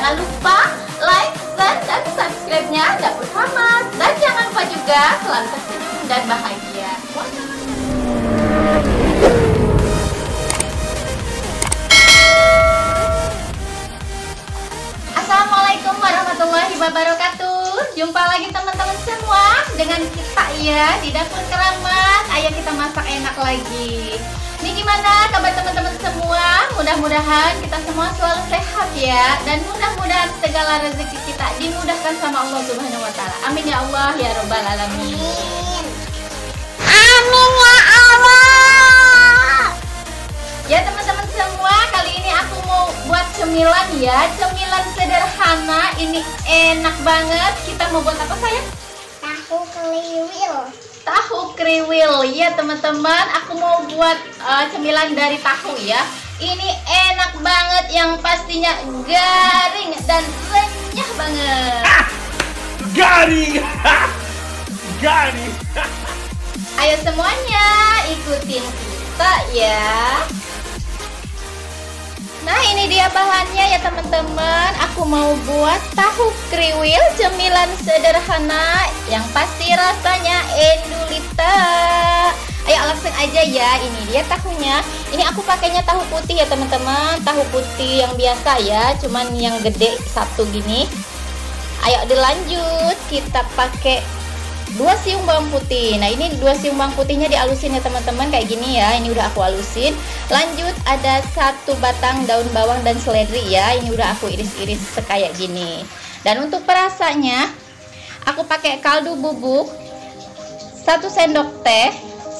Jangan lupa like, share, dan subscribe-nya Dapur Keramat. Dan jangan lupa juga selalu tersenyum dan bahagia. Assalamualaikum warahmatullahi wabarakatuh. Jumpa lagi teman-teman semua dengan kita ya di Dapur Keramat. Ayo kita masak enak lagi. Ini gimana kabar teman-teman semua? Mudah-mudahan kita semua selalu sehat ya, dan mudah-mudahan segala rezeki kita dimudahkan sama Allah Subhanahu wa Ta'ala. Amin ya Allah ya Rabbal Alamin. Amin ya Allah. Ya teman-teman semua, kali ini aku mau buat cemilan ya, cemilan sederhana. Ini enak banget. Kita mau buat apa sayang? Tahu kriwil. Tahu kriwil ya teman-teman, aku mau buat cemilan dari tahu ya. Ini enak banget yang pastinya garing dan renyah banget. Garing. Ayo semuanya ikutin kita ya. Nah ini dia bahannya ya teman-teman. Aku mau buat tahu kriwil, cemilan sederhana yang pasti rasanya endulita. Ayo langsung aja ya. Ini dia tahunya. Ini aku pakainya tahu putih ya teman-teman. Tahu putih yang biasa ya, cuman yang gede satu gini. Ayo dilanjut, kita pakai 2 siung bawang putih. Nah ini 2 siung bawang putihnya dialusin ya teman-teman, kayak gini ya. Ini udah aku alusin. Lanjut ada 1 batang daun bawang dan seledri ya. Ini udah aku iris-iris kayak gini. Dan untuk perasanya aku pakai kaldu bubuk 1 sendok teh,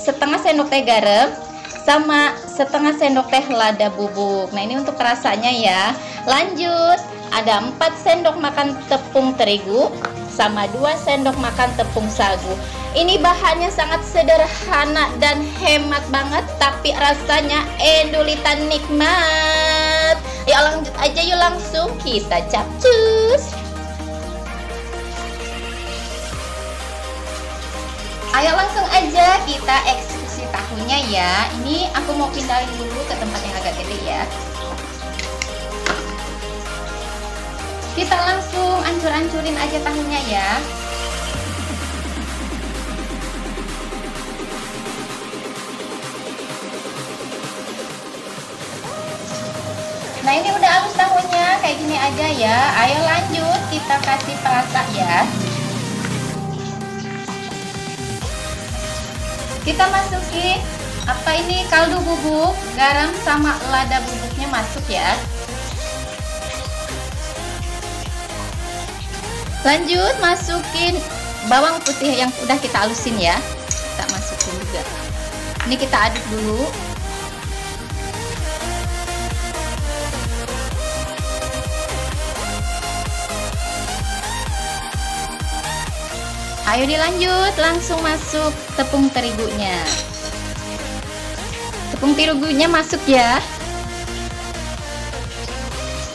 setengah sendok teh garam, sama setengah sendok teh lada bubuk. Nah ini untuk perasanya ya. Lanjut ada 4 sendok makan tepung terigu sama 2 sendok makan tepung sagu. Ini bahannya sangat sederhana dan hemat banget, tapi rasanya endulita nikmat. Ya lanjut aja yuk, langsung kita capcus. Ayo langsung aja kita eksekusi tahunya ya. Ini aku mau pindahin dulu ke tempat yang agak gede ya. Kita langsung ancur-ancurin aja tahunya ya. Nah ini udah halus tahunya, kayak gini aja ya. Ayo lanjut kita kasih perasa ya. Kita masukin apa ini, kaldu bubuk, garam sama lada bubuknya masuk ya. Lanjut masukin bawang putih yang udah kita alusin ya, kita masukin juga. Ini kita aduk dulu. Ayo dilanjut, langsung masuk tepung terigunya. Tepung terigunya masuk ya,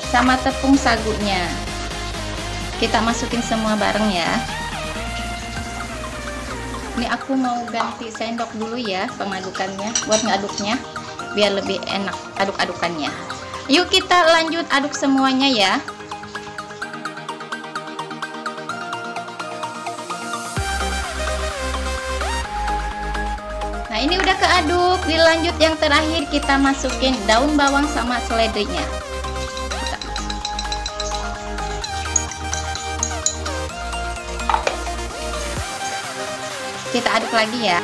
sama tepung sagunya. Kita masukin semua bareng ya. Ini aku mau ganti sendok dulu ya pengadukannya, buat ngaduknya biar lebih enak aduk-adukannya. Yuk kita lanjut aduk semuanya ya. Nah ini udah keaduk, dilanjut yang terakhir kita masukin daun bawang sama seledrinya. Kita aduk lagi ya.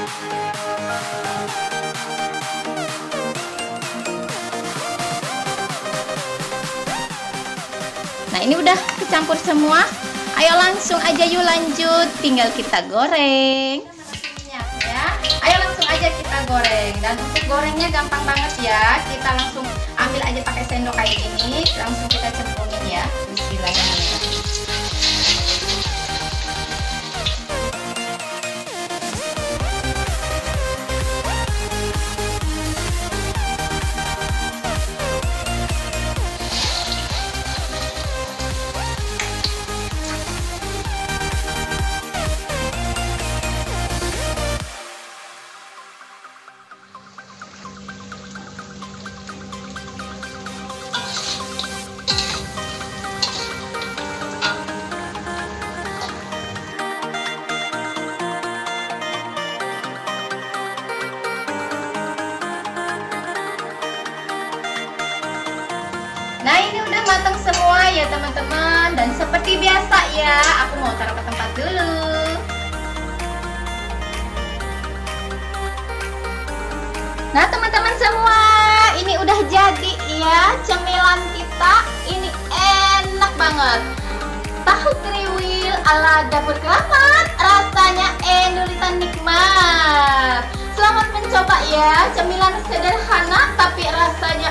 Nah ini udah kecampur semua. Ayo langsung aja yuk lanjut, tinggal kita goreng ya. Ayo langsung aja kita goreng. Dan untuk gorengnya gampang banget ya. Kita langsung ambil aja pakai sendok kayak ini, langsung kita cemplungin ya. Bismillahirrahmanirrahim. datang semua ya teman-teman. Dan seperti biasa ya, aku mau taruh ke tempat dulu. Nah teman-teman semua, ini udah jadi ya cemilan kita. Ini enak banget, tahu kriwil ala dapur keramat. Rasanya enduritan nikmat. Selamat mencoba ya, cemilan sederhana tapi rasanya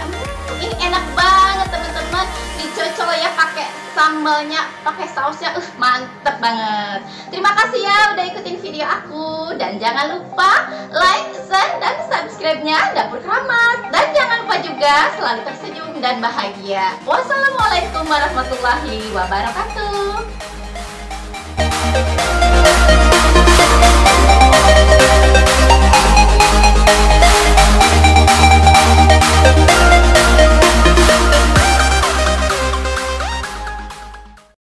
ini enak banget teman-teman. Dicocol ya pakai sambalnya, pakai sausnya, mantep banget. Terima kasih ya udah ikutin video aku, dan jangan lupa like, share, dan subscribe-nya Dapur Keramat. Dan jangan lupa juga selalu tersenyum dan bahagia. Wassalamualaikum warahmatullahi wabarakatuh.